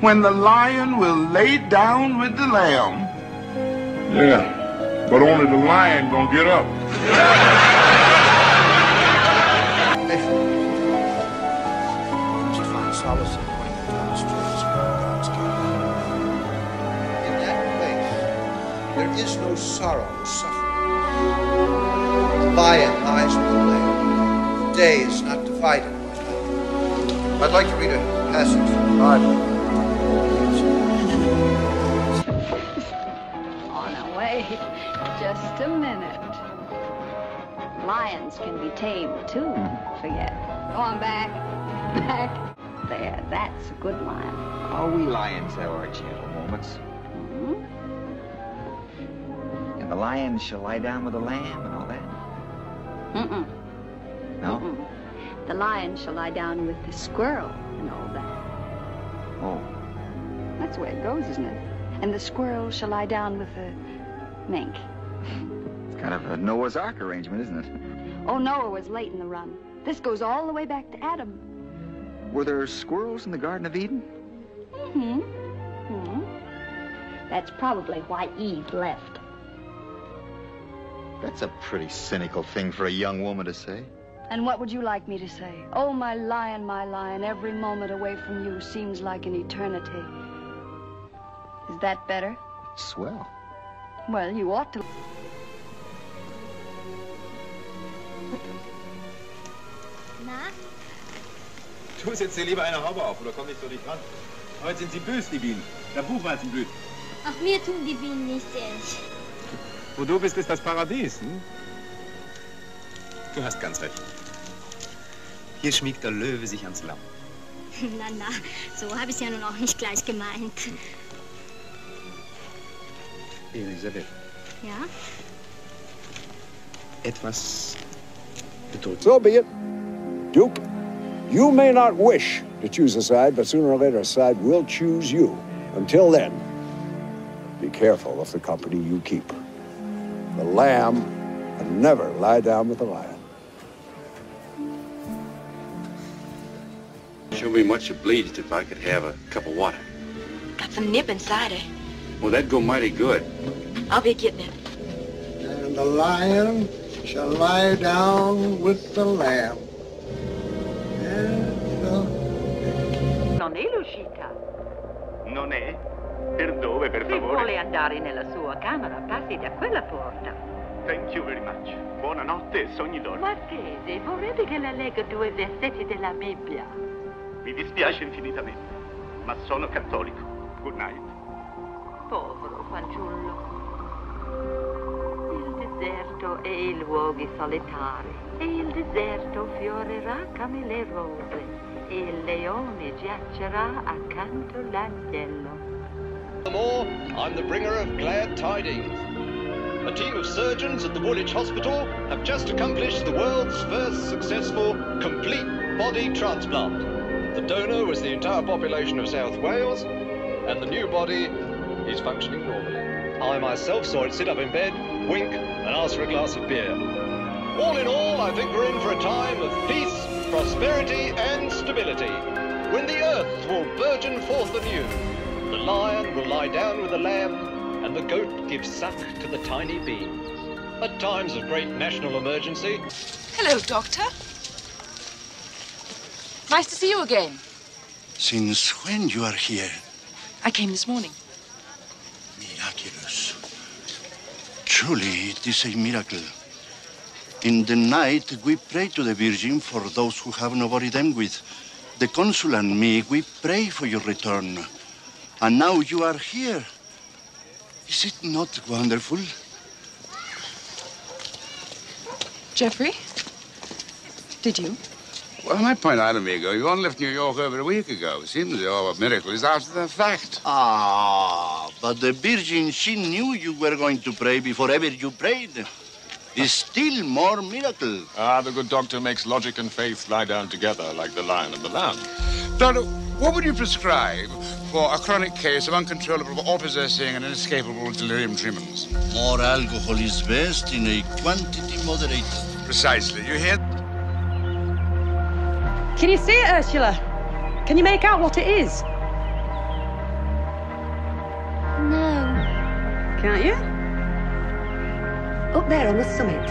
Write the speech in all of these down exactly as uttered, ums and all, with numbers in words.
when the lion will lay down with the lamb. Yeah, but only the lion gonna get up. They should find solace in bringing down strings upon God's kingdom. In that place, there is no sorrow or suffering. The lion lies with the lamb. The day is not divided. I'd like to read a passage from the Bible. On away, just a minute. Lions can be tamed too, forget. Go on back, back. There, that's a good lion. All we lions have our gentle moments. Mm-hmm. And the lion shall lie down with the lamb and all that? Mm-mm. No? Mm-mm. The lion shall lie down with the squirrel and all that. Oh. That's the way it goes, isn't it? And the squirrel shall lie down with the mink. It's kind of a Noah's Ark arrangement, isn't it? Oh, Noah was late in the run. This goes all the way back to Adam. Were there squirrels in the Garden of Eden? Mm-hmm. Mm-hmm. That's probably why Eve left. That's a pretty cynical thing for a young woman to say. And what would you like me to say? Oh, my lion, my lion, every moment away from you seems like an eternity. Is that better? Swell. Well, you ought to. Na? Du setzt dir lieber eine Haube auf, oder komm nicht so dicht ran. Heute sind sie böse, die Bienen. Der Buchweizen blüht. Ach, mir tun die Bienen nichts ähnlich. Wo du bist, ist das Paradies, hm? Du hast ganz recht. Hier schmiegt der Löwe sich ans Lamm. Na, na, so habe ich es ja nun auch nicht gleich gemeint. Elisabeth. Ja? Etwas bedrückt. So be it, Duke. You may not wish to choose a side, but sooner or later a side will choose you. Until then, be careful of the company you keep. The lamb and never lie down with the lion. She'll be much obliged if I could have a cup of water. Got some nip inside her. Well, that'd go mighty good. I'll be getting it. And the lion shall lie down with the lamb. And the... Non è l'uscita. Non è? Per dove, per favore? Se vuole andare nella sua camera, passi da quella porta. Thank you very much. Buonanotte e sogni d'oro. Marchese, vorrebbe che la leggo due versetti della Bibbia. Mi dispiace infinitamente, ma sono cattolico. Good night. Povero fanciullo. Il deserto e i luoghi solitari. E il deserto fiorirà come le rose. E il leone giacerà accanto all'agnello. Furthermore, I'm the bringer of glad tidings. A team of surgeons at the Woolwich Hospital have just accomplished the world's first successful complete body transplant. The donor was the entire population of South Wales, and the new body is functioning normally. I myself saw it sit up in bed, wink, and ask for a glass of beer. All in all, I think we're in for a time of peace, prosperity, and stability, when the earth will burgeon forth anew. The lion will lie down with the lamb, and the goat gives suck to the tiny bee. At times of great national emergency... Hello, Doctor. Nice to see you again. Since when you are here? I came this morning. Miraculous. Truly, it is a miracle. In the night, we pray to the Virgin for those who have nobody them with. The consul and me, we pray for your return. And now you are here. Is it not wonderful? Geoffrey, did you? Well, my point out, amigo, you only left New York over a week ago. It seems your miracle is after the fact. Ah, but the Virgin, she knew you were going to pray before ever you prayed. It's still more miracle. Ah, the good doctor makes logic and faith lie down together like the lion and the lamb. Doctor, what would you prescribe for a chronic case of uncontrollable overseeing and inescapable delirium tremens? More alcohol is best in a quantity moderated. Precisely. You hear? Can you see it, Ursula? Can you make out what it is? can't you? Up there on the summit,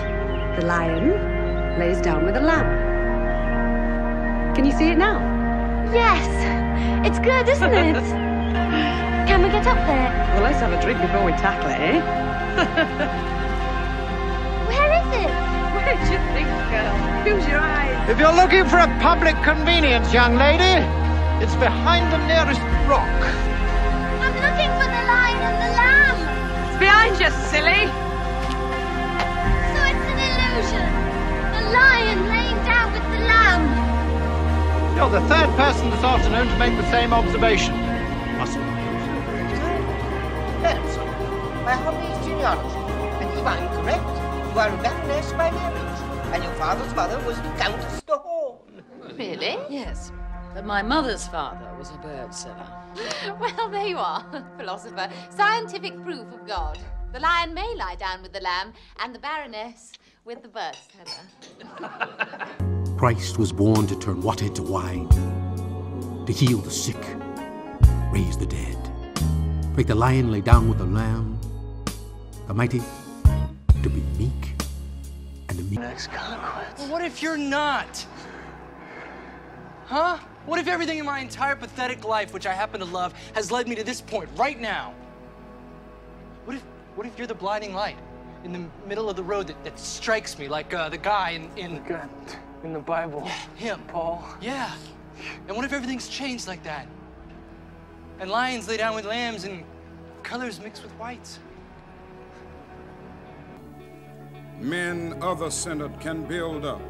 the lion lays down with the lamb. Can you see it now? Yes! It's good, isn't it? Can we get up there? Well, let's have a drink before we tackle it, eh? Where is it? Where do you think, girl? Use your eyes. If you're looking for a public convenience, young lady, it's behind the nearest rock. I'm looking for the lion and the lamb. It's behind you, silly. The lion laying down with the lamb. You're the third person this afternoon to make the same observation. Mustn't be so my hobby is genealogy, and if I'm correct, you are a baroness by marriage, and your father's mother was Countess de Horn. Really? Yes. But my mother's father was a bird seller. Well, there you are, philosopher. Scientific proof of God. The lion may lie down with the lamb, and the baroness with the bird seller. Christ was born to turn water into wine, to heal the sick, raise the dead, make the lion lay down with the lamb, the mighty to be meek, and the meek. Next conquest. Well, what if you're not? Huh? What if everything in my entire pathetic life, which I happen to love, has led me to this point right now? What if, what if you're the blinding light in the middle of the road that, that strikes me, like uh, the guy in... in the guy in the Bible. Yeah, him. Paul. Yeah. And what if everything's changed like that? And lions lay down with lambs and colors mixed with whites. Men other-centered can build up.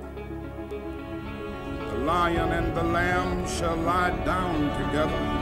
The lion and the lamb shall lie down together.